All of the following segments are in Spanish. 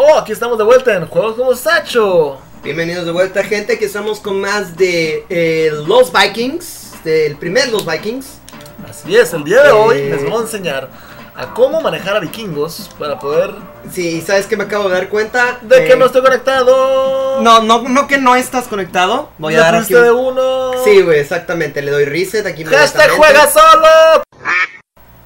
Oh, aquí estamos de vuelta en Juegos con Mostacho. Bienvenidos de vuelta, gente. Aquí estamos con más de Los Vikings, del primer Los Vikings. Así es, el día de hoy les vamos a enseñar a cómo manejar a vikingos para poder... Sí, ¿sabes qué? Me acabo de dar cuenta de que no estoy conectado. No, que no estás conectado. Voy a dar aquí de uno. Sí, güey, exactamente. Le doy reset aquí. ¡Hashtag juega solo!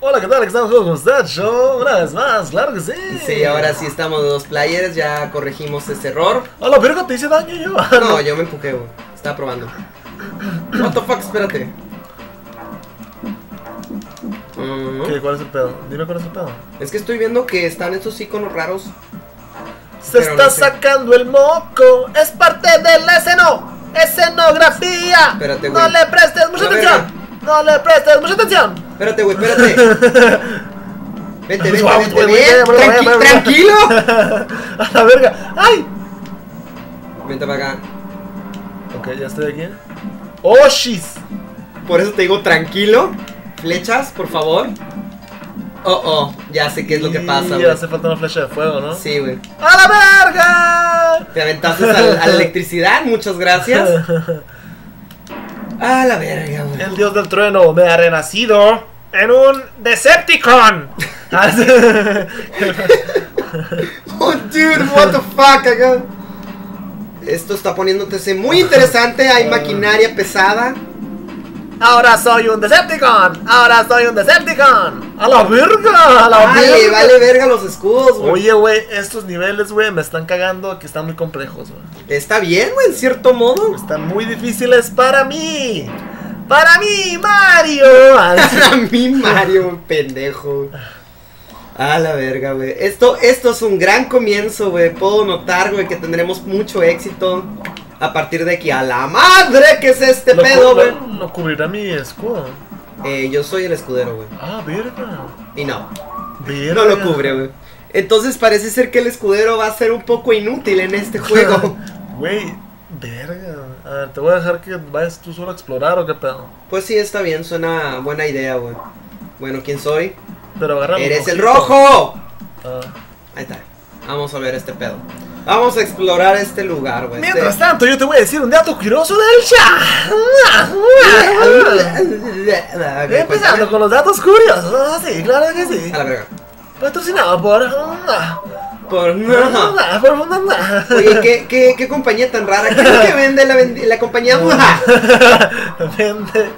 Hola, ¿qué tal? Estamos con Mostacho una vez más, claro que sí. Sí, ahora sí estamos de dos players, ya corregimos ese error. Hola, pero no te hice daño yo. No, yo me empuqué, güey. Estaba probando. What the fuck, espérate. ¿Qué? ¿Cuál es el pedo? Dime cuál es el pedo. Es que estoy viendo que están estos iconos raros. Se está sacando el moco. Es parte de la escenografía. Espérate, güey. No le prestes mucha atención. No le prestes mucha atención. Espérate, güey, espérate. Vente, tranquilo. A la verga. ¡Ay! Vente para acá. Ok, ya estoy aquí. ¡Oh, shis! Por eso te digo tranquilo. Flechas, por favor. Ya sé qué es lo que pasa, güey. Hace falta una flecha de fuego, ¿no? Sí, güey. ¡A la verga! Te aventaste a la electricidad, muchas gracias. ¡A la verga, güey! El dios del trueno me ha renacido en un Decepticon. Oh, dude, what the fuck, acá. Esto está poniéndose muy interesante. Hay maquinaria pesada. Ahora soy un Decepticon, ahora soy un Decepticon. A la verga, a la verga. Vale verga los escudos, güey. Oye, güey, estos niveles, güey, me están cagando, que están muy complejos, güey. Está bien, güey, en cierto modo. Están muy difíciles para mí. Para mí, Mario. Para mí, Mario, pendejo. A la verga, güey. Esto es un gran comienzo, güey. Puedo notar, güey, que tendremos mucho éxito a partir de aquí. A la madre que es este pedo, güey. No cubrirá mi escudo. Yo soy el escudero, güey. Ah, verga. Y no. Verga. No lo cubre, güey. Entonces parece ser que el escudero va a ser un poco inútil en este juego. Güey, verga. A ver, te voy a dejar que vayas tú solo a explorar o qué pedo. Pues sí, está bien, suena buena idea, güey. Bueno, ¿quién soy? Pero agárrame. ¡Eres el rojo! Ahí está. Vamos a ver este pedo. Vamos a explorar este lugar, güey. Mientras tanto, yo te voy a decir un dato curioso del chat. Okay, empezando con los datos curiosos. Sí, claro que sí. A la verga. Patrocinado por... Oye, ¿qué compañía tan rara? ¿Qué es lo que vende la compañía? Vende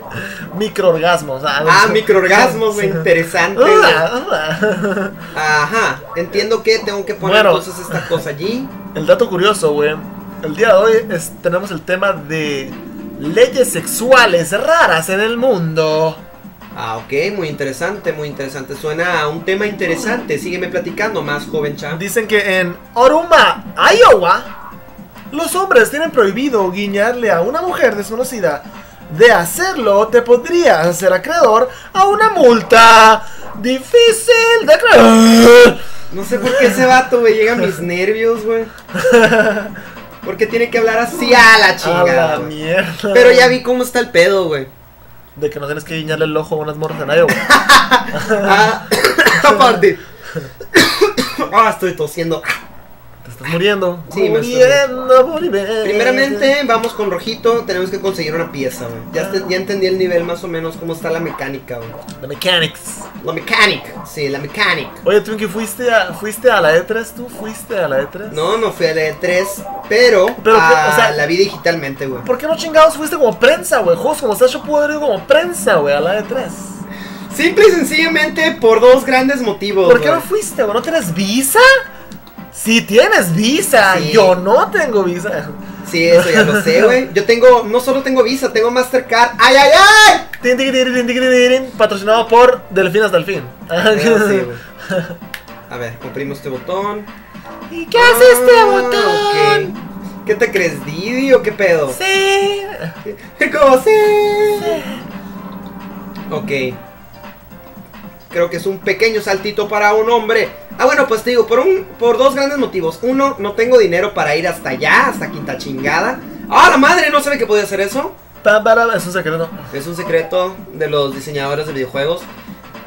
microorgasmos. Ah, microorgasmos, interesante. Ajá, entiendo que tengo que poner entonces esta cosa allí. El dato curioso, güey. El día de hoy tenemos el tema de leyes sexuales raras en el mundo. Ah, ok, muy interesante, suena a un tema interesante, sígueme platicando más, joven chan. Dicen que en Oruma, Iowa, los hombres tienen prohibido guiñarle a una mujer desconocida. De hacerlo, te podría hacer acreedor a una multa difícil de creer. No sé por qué ese vato, güey, llega a mis nervios, güey. Porque tiene que hablar así a la chingada, mierda. Pero ya vi cómo está el pedo, güey. De que no tienes que guiñarle el ojo a unas morras en Iowa. Aparte. Estoy tosiendo. Te estás muriendo. Sí, muriendo. Primeramente, vamos con rojito. Tenemos que conseguir una pieza, güey. Ya entendí el nivel más o menos, cómo está la mecánica, güey. La mechanics. La mecánica. Sí, la mecánica. Oye, Twinkie, ¿fuiste a la E3 tú? ¿Fuiste a la E3? No, no fui a la E3, pero o sea, la vi digitalmente, güey. ¿Por qué no chingados fuiste como prensa, güey? Juegos como Mostacho pudo ir como prensa, güey, a la E3. Simple y sencillamente por dos grandes motivos. ¿Por qué no fuiste, güey? ¿No tienes visa? Si tienes visa, sí. Yo no tengo visa. Sí, eso ya lo sé, güey. Yo tengo, no solo tengo visa, tengo Mastercard. ¡Ay, ay, ay! Tin, tin, tin, tin, tin, tin. Patrocinado por Delfín hasta el fin. Sí, a ver, comprimo este botón. ¿Y qué hace este botón? Okay. ¿Qué te crees, Didi o qué pedo? Sí. ¿Cómo? Sí. Ok. Creo que es un pequeño saltito para un hombre. Ah, bueno, pues te digo, por dos grandes motivos. Uno, no tengo dinero para ir hasta allá, hasta quinta chingada. ¡Ah, la madre! No sabe que podía hacer eso. Es un secreto. Es un secreto de los diseñadores de videojuegos.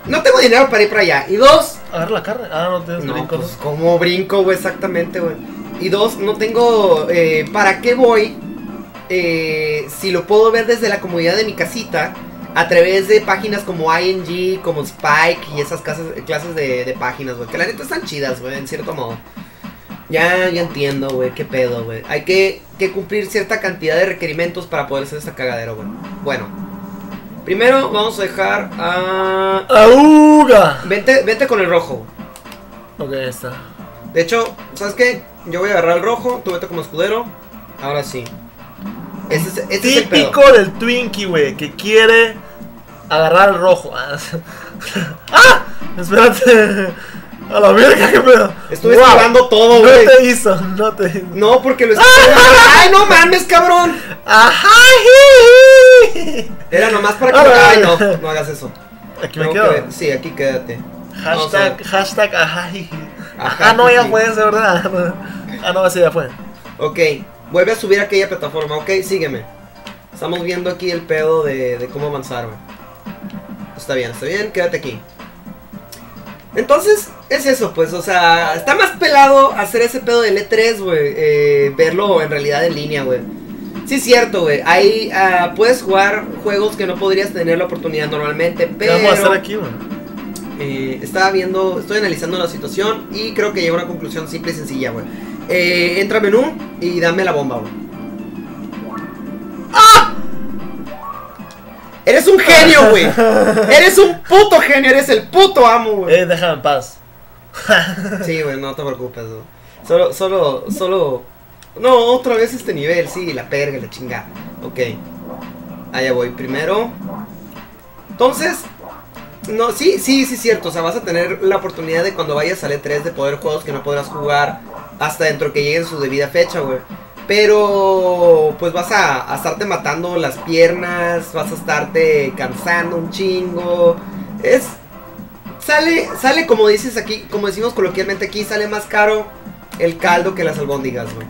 no tengo dinero para ir para allá. Y dos, agarra la carne. Ah, no tienes brinco. Pues, ¿cómo brinco, güey? Exactamente, güey. Y dos, no tengo... ¿para qué voy? Si lo puedo ver desde la comodidad de mi casita, a través de páginas como ING, como Spike y esas clases de páginas, güey. Que la neta están chidas, güey, en cierto modo. Ya entiendo, güey, qué pedo, güey. Hay que cumplir cierta cantidad de requerimientos para poder hacer esta cagadera, güey. Bueno, primero vamos a dejar a... ¡Auga! Vente con el rojo. Ok, ya está. De hecho, ¿sabes qué? Yo voy a agarrar el rojo, tú vete como escudero. Ahora sí. Este es el pedo. Típico del Twinkie, güey, que quiere... agarrar el rojo. ¡Ah! Espérate. A la verga, que pedo. Estuve esquivando todo, güey. No te hizo, no te hizo. No, porque lo estuve... ¡Ay, no mames, cabrón! ¡Ajá! Era nomás para que... ¡Ay, no! No hagas eso. ¿Aquí me quedo? Sí, aquí quédate. Hashtag ajá. Ajá, no, ya fue, de verdad. Ah, no, ese ya fue. Ok, vuelve a subir a aquella plataforma. Ok, sígueme. Estamos viendo aquí el pedo de cómo avanzar, güey. Está bien, quédate aquí. Entonces, es eso, pues, o sea, está más pelado hacer ese pedo del E3, güey, verlo en realidad en línea, güey. Sí, es cierto, güey, ahí puedes jugar juegos que no podrías tener la oportunidad normalmente, pero... ¿Qué vamos a hacer aquí, güey? Estaba viendo, estoy analizando la situación y creo que llego a una conclusión simple y sencilla, güey. Entra a menú y dame la bomba, güey. ¡Ah! Eres un genio, güey. Eres un puto genio, eres el puto amo, güey. Déjame en paz. Sí, güey, no te preocupes, güey. Solo. No, otra vez este nivel, sí, la perga, la chingada. Ok. Allá voy primero. Entonces, no, sí, es cierto. O sea, vas a tener la oportunidad de cuando vayas al E3 de poder juegos que no podrás jugar hasta dentro que lleguen su debida fecha, güey. Pero pues vas a estarte matando las piernas, vas a estarte cansando un chingo. Sale como dices aquí, como decimos coloquialmente aquí, sale más caro el caldo que las albóndigas, güey.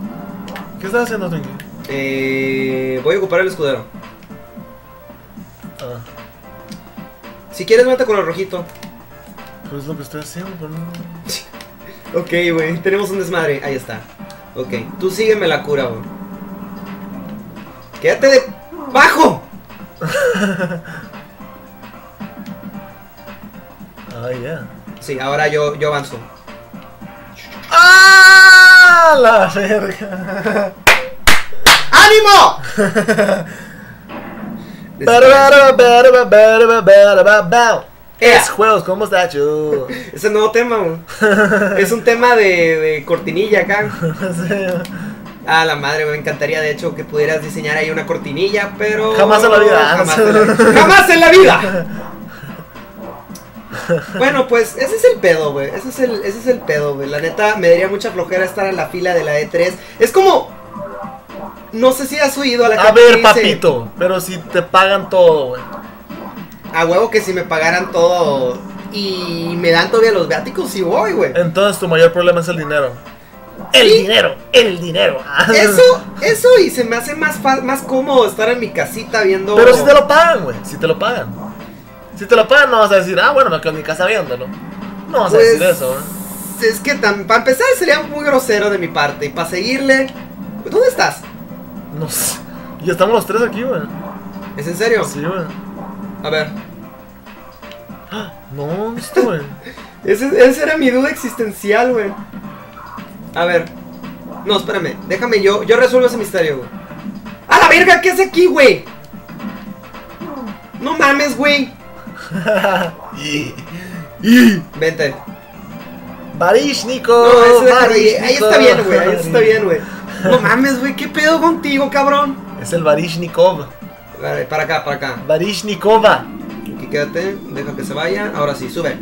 ¿Qué estás haciendo, Twinkie? Voy a ocupar el escudero. Ah. Si quieres, vete con el rojito. Pues es lo que estoy haciendo, pero no. Ok, güey, tenemos un desmadre, ahí está. Ok, tú sígueme la cura, güey. ¡Quédate de bajo! Ah, yeah. Sí, ahora yo avanzo. ¡Ah! ¡La verga! ¡Ánimo! Es juegos con Mostacho. Es el nuevo tema, güey. Es un tema de cortinilla acá. Sí. Ah, la madre, me encantaría de hecho que pudieras diseñar ahí una cortinilla, pero... Jamás en la vida. Jamás en la vida. Bueno, pues ese es el pedo, güey. Ese es el pedo, güey. La neta, me daría mucha flojera estar en la fila de la E3. Es como... No sé si has oído a la... A ver, papito, pero si te pagan todo, güey. A huevo que si me pagaran todo y me dan todavía los viáticos, sí voy, güey. Entonces tu mayor problema es el dinero. El dinero. Eso y se me hace más cómodo estar en mi casita viendo... Pero si te lo pagan, güey, si te lo pagan no vas a decir, ah, bueno, me quedo en mi casa viéndolo. No vas a decir eso, güey. Es que para empezar sería muy grosero de mi parte. Y para seguirle... ¿Dónde estás? No sé. Ya estamos los tres aquí, güey. ¿Es en serio? Sí, güey. A ver. No, esto, güey. Esa era mi duda existencial, güey. A ver. No, espérame. Déjame yo resuelvo ese misterio, güey. ¡A la verga! ¿Qué hace aquí, güey? No mames, güey. Vente. Baryshnikov. No, ahí está bien, güey. Ahí está bien, güey. No mames, güey. ¿Qué pedo contigo, cabrón? Es el Baryshnikov. Para acá. Baryshnikova. Aquí quédate, deja que se vaya. Ahora sí, sube.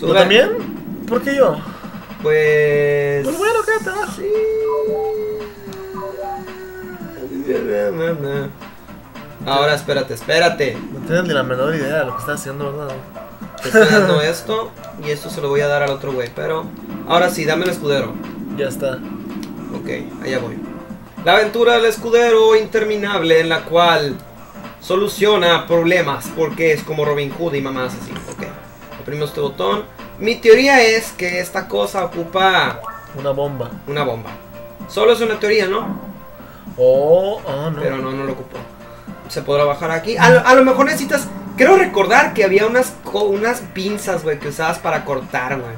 ¿Tú también? ¿Por qué yo? Pues bueno, quédate abajo. Sí. Ahora espérate. No tienes ni la menor idea de lo que estás haciendo, ¿verdad? Te estoy dando esto y esto se lo voy a dar al otro güey, pero... Ahora sí, dame el escudero. Ya está. Ok, allá voy. La aventura del escudero interminable en la cual... Soluciona problemas porque es como Robin Hood y mamás así. Ok, Aprimo este botón. Mi teoría es que esta cosa ocupa... una bomba. Una bomba. Solo es una teoría, ¿no? Oh, ah, no. Pero no, no lo ocupó. Se podrá bajar aquí. A lo mejor necesitas... Creo recordar que había unas pinzas, güey, que usabas para cortar, güey.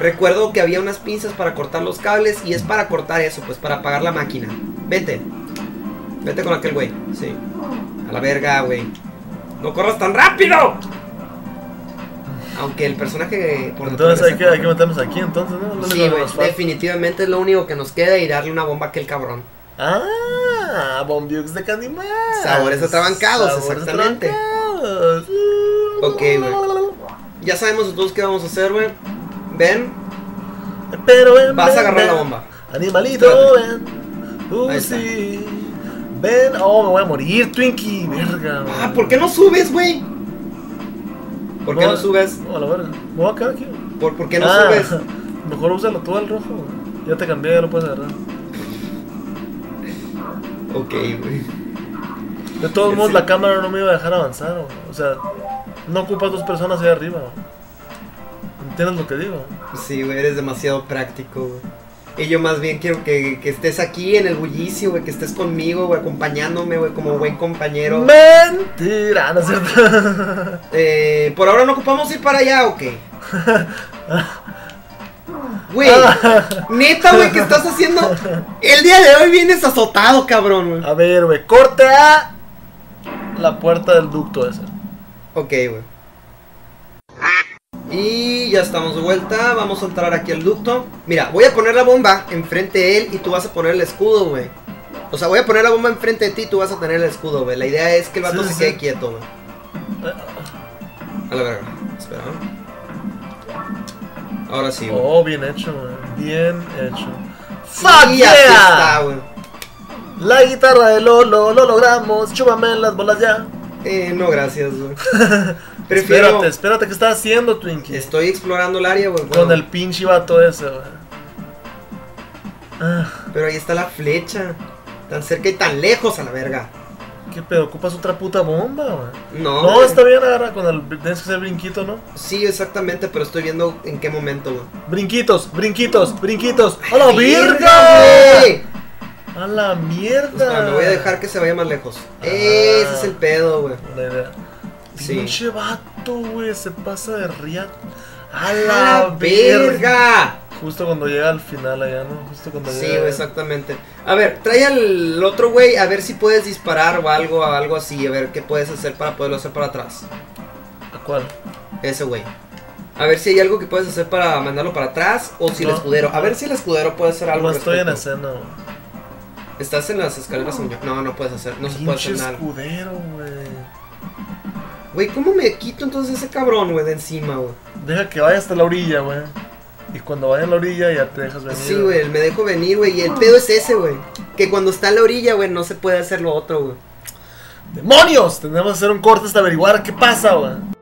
Recuerdo que había unas pinzas para cortar los cables y es para cortar eso, pues, para apagar la máquina. Vete. Vete con aquel güey, sí. A la verga, güey. ¡No corras tan rápido! Aunque el personaje... Por entonces hay que meternos aquí, entonces, ¿no? Sí, güey, definitivamente es lo único que nos queda y darle una bomba a aquel cabrón. ¡Ah! ¡Bombiux de Canimal! Sabores atrabancados, exactamente. Ok, güey. Ya sabemos todos qué vamos a hacer, güey. Ven. Pero ven, vas a agarrar la bomba. Animalito, ven. Sí. Ven. Oh, me voy a morir, Twinkie. Verga. Ah, ¿por qué no subes, güey? ¿Por qué no subes? A la verga. Me voy a quedar aquí. ¿Por qué no subes? Mejor úsalo todo el rojo. Ya te cambié, ya lo puedes agarrar. Ok, güey. De todos modos, la cámara no me iba a dejar avanzar, güey. O sea, no ocupas dos personas ahí arriba, güey. ¿Entiendes lo que digo? Sí, güey, eres demasiado práctico, güey. Y yo más bien quiero que estés aquí en el bullicio, güey, que estés conmigo, güey, acompañándome, güey, como buen compañero. ¡Mentira! ¿No es cierto? Por ahora no ocupamos ir para allá, ¿o qué? Güey, neta, güey, ¿qué estás haciendo? El día de hoy vienes azotado, cabrón, güey. A ver, güey, corta la puerta del ducto ese. Ok, güey. Y ya estamos de vuelta, vamos a entrar aquí al ducto. Mira, voy a poner la bomba enfrente de él y tú vas a poner el escudo, güey. O sea, voy a poner la bomba enfrente de ti y tú vas a tener el escudo, güey. La idea es que el vato se quede quieto, güey. A la verga, espera. Ahora sí, güey. Oh, bien hecho, güey, bien hecho. ¡Fuck yeah! Está, güey. La guitarra de Lolo, lo logramos, chúpame las bolas ya. No, gracias, güey. Prefiero... Espérate, ¿qué estás haciendo, Twinkie? Estoy explorando el área, güey. Bueno. Con el pinche vato ese, güey. Ah. Pero ahí está la flecha. Tan cerca y tan lejos, a la verga. ¿Qué pedo? ¿Ocupas otra puta bomba, güey? No. No, está bien, agarra con el... Tienes que hacer brinquito, ¿no? Sí, exactamente, pero estoy viendo en qué momento, güey. Brinquitos, brinquitos, brinquitos. ¡A la verga, güey! ¡A la mierda! Pues no, me voy a dejar que se vaya más lejos. Ah. Ese es el pedo, güey. La idea. Sí. Pinche vato, güey, se pasa de riata. ¡A la verga! Justo cuando llega al final allá, ¿no? Justo cuando llega. Sí, exactamente. A ver, trae al otro güey a ver si puedes disparar o algo así. A ver qué puedes hacer para poderlo hacer para atrás. ¿A cuál? Ese güey. A ver si hay algo que puedes hacer para mandarlo para atrás o si el escudero. A ver si el escudero puede hacer algo. No estoy en escena, güey. Estás en las escaleras. No, no puedes hacer. No se puede hacer nada. Pinche escudero, güey. Güey, ¿cómo me quito entonces ese cabrón, güey, de encima, güey? Deja que vaya hasta la orilla, güey. Y cuando vaya a la orilla ya te dejas venir. Sí, güey, me dejo venir, güey. Y el pedo es ese, güey. Que cuando está a la orilla, güey, no se puede hacer lo otro, güey. ¡Demonios! Tenemos que hacer un corte hasta averiguar qué pasa, güey.